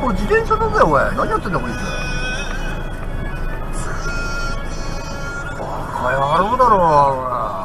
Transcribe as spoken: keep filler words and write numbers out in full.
これ自転車だぜおい、何やってんだこいつ。バカ野郎だろおい。